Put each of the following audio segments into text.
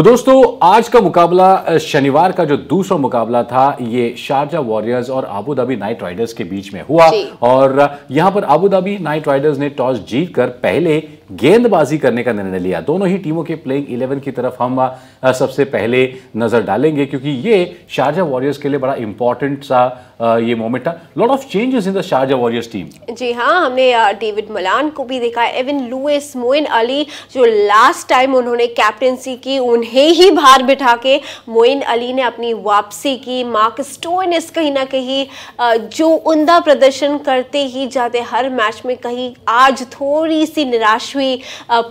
तो दोस्तों आज का मुकाबला, शनिवार का जो दूसरा मुकाबला था, ये शारजाह वॉरियर्स और अबू धाबी नाइट राइडर्स के बीच में हुआ और यहां पर अबू धाबी नाइट राइडर्स ने टॉस जीतकर पहले गेंदबाजी करने का निर्णय लिया। दोनों ही टीमों के प्लेइंग 11 की तरफ हम सबसे पहले नजर डालेंगे क्योंकि ये शारजाह वॉरियर्स के लिए बड़ा इंपॉर्टेंट सा ये मोमेंट था। Lot of changes in the Sharjah Warriors team. जी हाँ, हमने डेविड मलान को भी देखा, एविन लुइस, मोइन अली, जो लास्ट टाइम उन्होंने कैप्टेंसी की उन्हें ही बाहर बिठा के मोइन अली ने अपनी वापसी की। मार्क स्टोइनिस कहीं ना कहीं जो उमदा प्रदर्शन करते ही जाते हर मैच में, कहीं आज थोड़ी सी निराश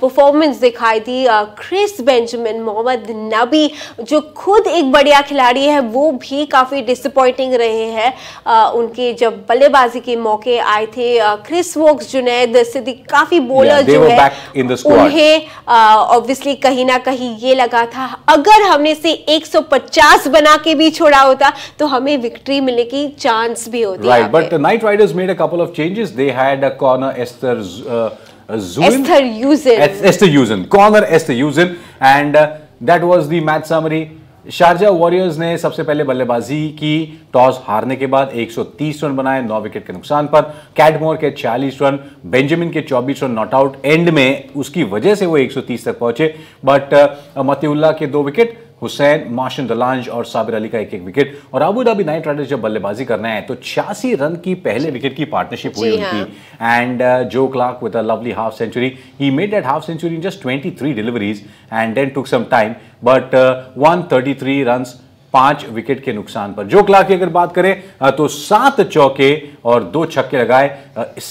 परफॉर्मेंस दिखाई दी। क्रिस बेंजामिन, मोहम्मद नबी जो खुद एक बढ़िया खिलाड़ी है, वो भी काफी डिसअपॉइंटिंग रहे हैं। उनके जब बल्लेबाजी के मौके आए थे, क्रिस वोक्स, जुनैद सिद्दीकी, काफी बॉलर जो है उन्हें ऑब्वियसली कहीं ना कहीं ये लगा था अगर हमने से 150 बना के भी छोड़ा होता तो हमें विक्ट्री मिलने की चांस भी होती। Right, but Knight Riders made a couple of changes. They had a Conor Esterhuizen and that was the match summary. Sharjah Warriors ने सबसे पहले बल्लेबाजी की। टॉस हारने के बाद 130 रन बनाए 9 विकेट के नुकसान पर। कैटमोर के 46 रन, बेंजामिन के 24 रन नॉट आउट एंड में, उसकी वजह से वो 130 तक पहुंचे। बट मतीउल्लाह के 2 विकेट, हुसैन, माशिंदलांज और साबिर अली का 1-1 विकेट। और अबू धाबी नाइट राइडर्स जब बल्लेबाजी करना है तो 86 रन की पहले विकेट की पार्टनरशिप हुई उनकी। And Joe Clarke with a lovely half century, he made that half century in just 23 deliveries and then took some time, but 133 run 5 wicket के नुकसान पर। जो क्लार्क की अगर बात करें तो 7 चौके और 2 छक्के लगाए।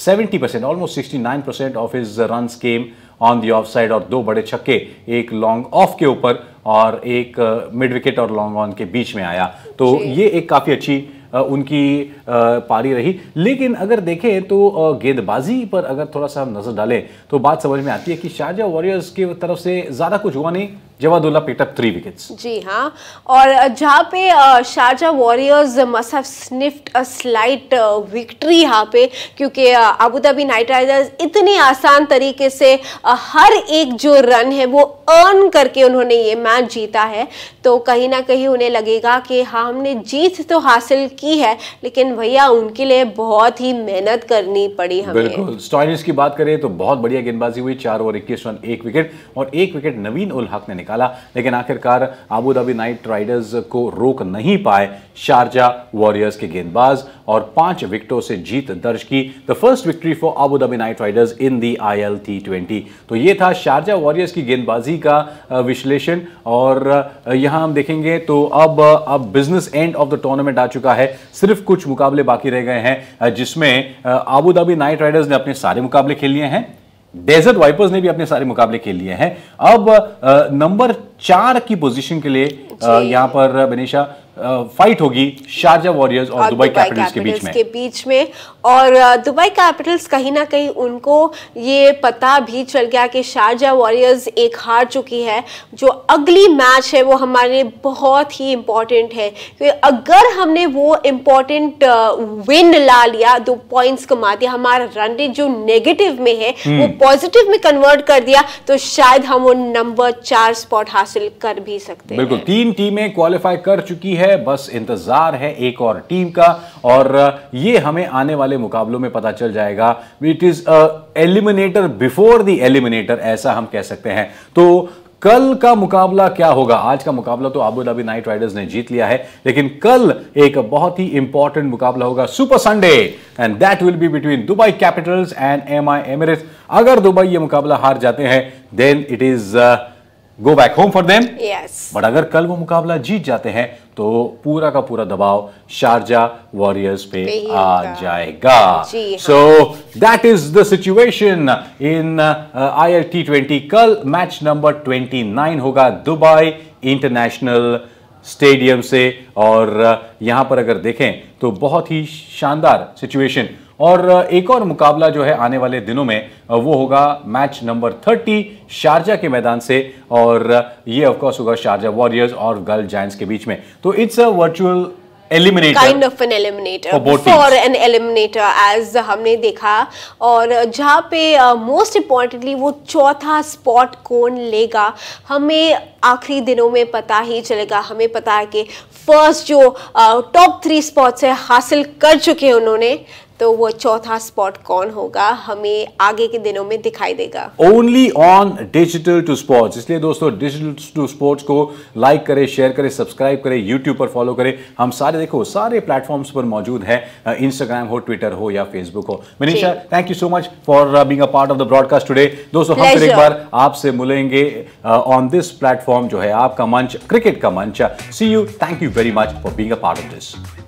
70% almost 69% of his runs came on the off side और 2 बड़े छक्के, एक लॉन्ग ऑफ के ऊपर और एक मिड विकेट और लॉन्ग ऑन के बीच में आया। तो ये एक काफ़ी अच्छी उनकी पारी रही। लेकिन अगर देखें तो गेंदबाजी पर अगर थोड़ा सा हम नजर डालें तो बात समझ में आती है कि शारजाह वॉरियर्स की तरफ से ज़्यादा कुछ हुआ नहीं। Jawadullah picked up 3 wickets. जी हाँ, और जहाँ पे Sharjah Warriors must have sniffed a slight victory यहाँ पे, क्योंकि अबू धाबी नाइट राइडर्स इतने आसान तरीके से हर एक जो रन है वो अर्न करके उन्होंने ये मैच जीता है। तो कहीं ना कहीं उन्हें लगेगा कि हाँ, हमने जीत तो हासिल की है, लेकिन भैया उनके लिए बहुत ही मेहनत करनी पड़ी हमें। बिल्कुल, स्टॉइनिस की बात करें तो बहुत बढ़िया गेंदबाजी हुई, 4 ओवर 21 रन 1 विकेट और 1 विकेट नवीन उल हक ने निकाला। लेकिन आखिरकार अबू धाबी नाइट राइडर्स को रोक नहीं पाए शारजाह वॉरियर्स के गेंदबाज और 5 विकेटों से जीत दर्ज की। The first victory for Abu Dhabi Knight Riders in the ILT20। तो ये था शारजाह वॉरियर्स की गेंदबाजी का विश्लेषण। और यहां हम देखेंगे तो अब business end of the tournament आ चुका है। सिर्फ कुछ मुकाबले बाकी रह गए हैं जिसमें अबू धाबी नाइट राइडर्स ने अपने सारे मुकाबले खेल लिए हैं, डेजर्ट वाइपर्स ने भी अपने सारे मुकाबले खेल लिए हैं। अब नंबर 4 की पोजीशन के लिए यहां पर बनेशा फाइट होगी शारजाह वॉरियर्स और दुबई कैपिटल्स के बीच में। और दुबई कैपिटल्स कहीं ना कहीं उनको ये पता भी चल गया कि शारजाह वॉरियर्स एक हार चुकी है, जो अगली मैच है वो हमारे लिए बहुत ही इम्पॉर्टेंट है। क्योंकि अगर हमने वो इम्पॉर्टेंट विन ला लिया, 2 पॉइंट्स कमा दिया, हमारा रन रेट जो नेगेटिव में है वो पॉजिटिव में कन्वर्ट कर दिया, तो शायद हम वो नंबर 4 स्पॉट हासिल कर भी सकते हैं। बिल्कुल, 3 टीमें क्वालिफाई कर चुकी है, बस इंतजार है 1 और टीम का और ये हमें आने वाले मुकाबलों में पता चल जाएगा। It is eliminator before the eliminator, ऐसा हम कह सकते हैं। तो कल का मुकाबला क्या होगा? आज का मुकाबला तो अबू धाबी नाइट राइडर्स ने जीत लिया है, लेकिन कल एक बहुत ही इंपॉर्टेंट मुकाबला होगा, super Sunday, and that will be between Dubai Capitals and MI Emirates. अगर दुबई ये मुकाबला हार जाते हैं then it is go back home for them. But अगर कल वो मुकाबला जीत जाते हैं तो पूरा का पूरा दबाव शारजाह वॉरियर्स पे आ जाएगा। So that is the situation in ILT20। कल मैच नंबर 29 होगा दुबई इंटरनेशनल स्टेडियम से और यहां पर अगर देखें तो बहुत ही शानदार सिचुएशन। और एक और मुकाबला जो है आने वाले दिनों में वो होगा मैच नंबर 30 शारजाह के मैदान से और ये ऑफ कोर्स होगा शारजाह वॉरियर्स और गल्फ जायंट्स के बीच में। तो it's a virtual eliminator, kind of an eliminator for an eliminator as हमने देखा। और जहाँ पे most importantly वो चौथा spot कौन लेगा हमें आखिरी दिनों में पता ही चलेगा। हमें पता है कि फर्स्ट जो top 3 spots है हासिल कर चुके हैं उन्होंने, तो वो चौथा स्पॉट कौन होगा हमें आगे के दिनों में दिखाई देगा। Only on digital to sports. इसलिए दोस्तों डिजिटल टू स्पोर्ट्स को लाइक करें, शेयर करें, सब्सक्राइब करें, यूट्यूब पर फॉलो करें। हम सारे देखो सारे प्लेटफॉर्म्स पर मौजूद हैं, इंस्टाग्राम हो, ट्विटर हो या फेसबुक हो। Manisha, thank you so much for being a part of the broadcast today. दोस्तों हम फिर एक बार आपसे मिलेंगे ऑन दिस प्लेटफॉर्म जो है आपका मंच, क्रिकेट का मंच। See you, thank you very much for being a part of this.